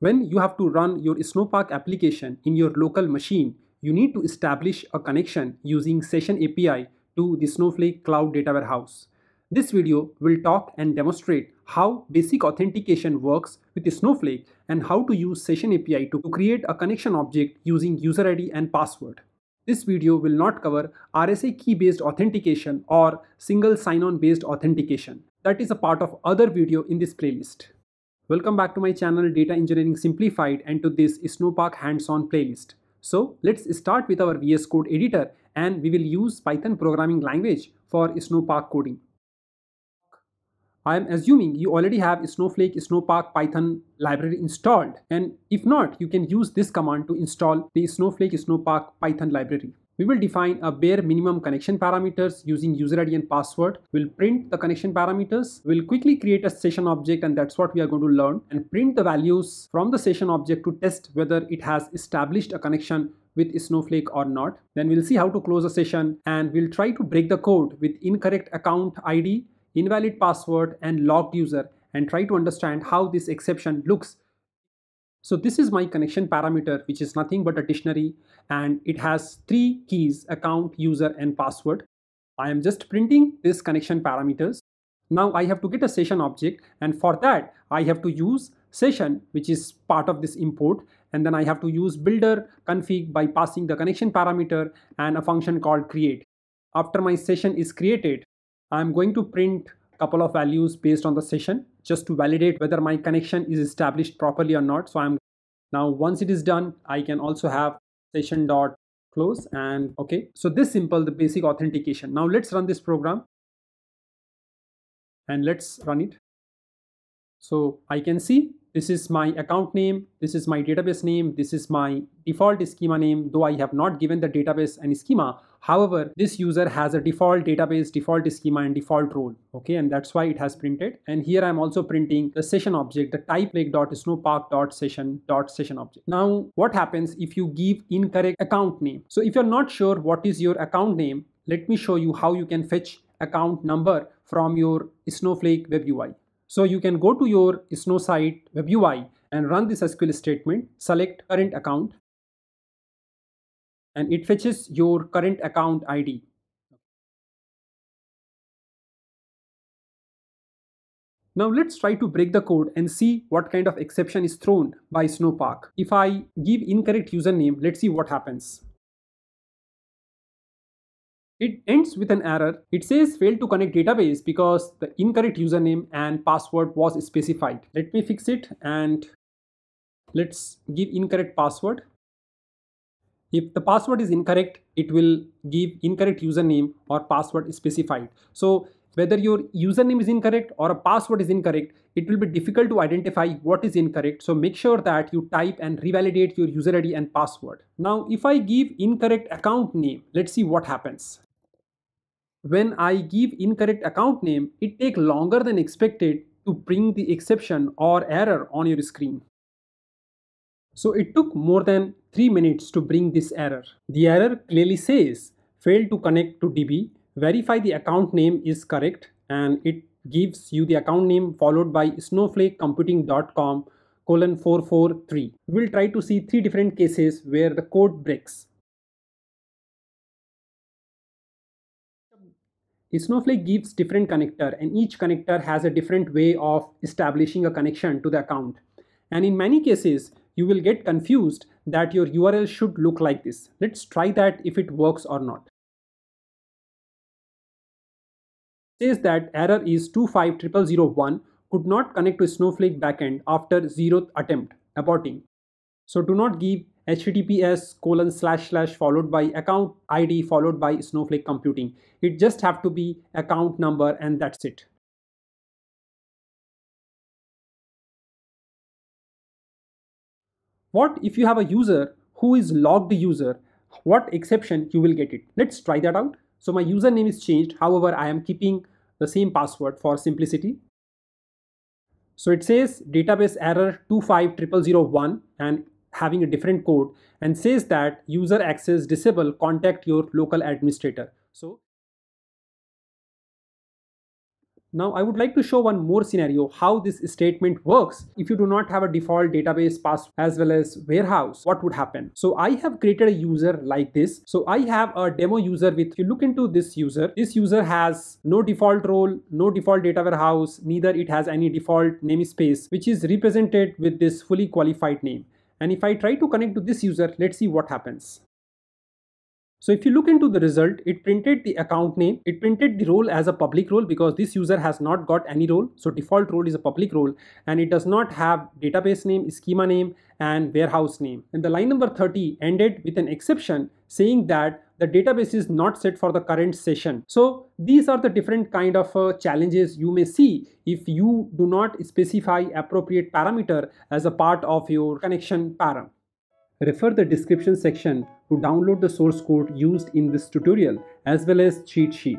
When you have to run your Snowpark application in your local machine, you need to establish a connection using Session API to the Snowflake Cloud Data Warehouse. This video will talk and demonstrate how basic authentication works with Snowflake and how to use Session API to create a connection object using user ID and password. This video will not cover RSA key-based authentication or single sign-on based authentication. That is a part of other video in this playlist. Welcome back to my channel Data Engineering Simplified and to this Snowpark hands-on playlist. So let's start with our VS Code editor and we will use Python programming language for Snowpark coding. I am assuming you already have Snowflake Snowpark Python library installed, and if not, you can use this command to install the Snowflake Snowpark Python library. We will define a bare minimum connection parameters using user ID and password. We'll print the connection parameters. We'll quickly create a session object, and that's what we are going to learn, and print the values from the session object to test whether it has established a connection with Snowflake or not. Then we'll see how to close a session, and we'll try to break the code with incorrect account ID, invalid password and logged user and try to understand how this exception looks. So this is my connection parameter, which is nothing but a dictionary, and it has three keys: account, user and password. I am just printing this connection parameters. Now I have to get a session object, and for that I have to use session, which is part of this import, and then I have to use builder config by passing the connection parameter and a function called create. After my session is created, I'm going to print a couple of values based on the session just to validate whether my connection is established properly or not. So now once it is done, I can also have session.close and okay. So this simple, the basic authentication. Now let's run this program and let's run it. So I can see this is my account name, this is my database name, this is my default schema name, though I have not given the database and schema. However, this user has a default database, default schema and default role, okay, and that's why it has printed. And here I'm also printing the session object, the type snowpark.session.session object. Now what happens if you give incorrect account name? So if you're not sure what is your account name, let me show you how you can fetch account number from your Snowflake web UI. So you can go to your SnowSite web UI and run this SQL statement, select current account, and it fetches your current account ID. Now let's try to break the code and see what kind of exception is thrown by Snowpark. If I give incorrect username, let's see what happens. It ends with an error. It says failed to connect database because the incorrect username and password was specified. Let me fix it and let's give incorrect password. If the password is incorrect, it will give incorrect username or password specified. So whether your username is incorrect or a password is incorrect, it will be difficult to identify what is incorrect. So make sure that you type and revalidate your user ID and password. Now, if I give incorrect account name, let's see what happens. When I give incorrect account name, it takes longer than expected to bring the exception or error on your screen. So it took more than 3 minutes to bring this error. The error clearly says failed to connect to DB, verify the account name is correct, and it gives you the account name followed by snowflakecomputing.com :443. We'll try to see three different cases where the code breaks. Snowflake gives different connector, and each connector has a different way of establishing a connection to the account. And in many cases, you will get confused that your URL should look like this. Let's try that if it works or not. Says that error is 250001, could not connect to Snowflake backend after 0th attempt, aborting. So do not give HTTPS :/ followed by account ID followed by Snowflake computing. It just have to be account number and that's it. What if you have a user who is logged user? What exception you will get it? Let's try that out. So my username is changed. However, I am keeping the same password for simplicity. So it says database error 250001 and having a different code, and says that user access disable, contact your local administrator. So Now I would like to show one more scenario how this statement works. If you do not have a default database pass as well as warehouse, what would happen? So I have created a user like this. So I have a demo user with, if you look into this user has no default role, no default data warehouse, neither it has any default namespace, which is represented with this fully qualified name. And if I try to connect to this user, let's see what happens. So if you look into the result, it printed the account name, it printed the role as a public role because this user has not got any role. So default role is a public role and it does not have database name, schema name and warehouse name. And the line number 30 ended with an exception saying that the database is not set for the current session. So these are the different kind of challenges you may see if you do not specify appropriate parameter as a part of your connection param. Refer the description section to download the source code used in this tutorial as well as cheat sheet.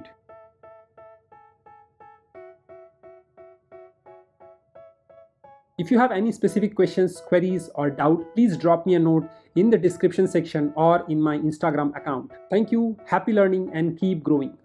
If you have any specific questions, queries or doubt, please drop me a note in the description section or in my Instagram account. Thank you, happy learning and keep growing.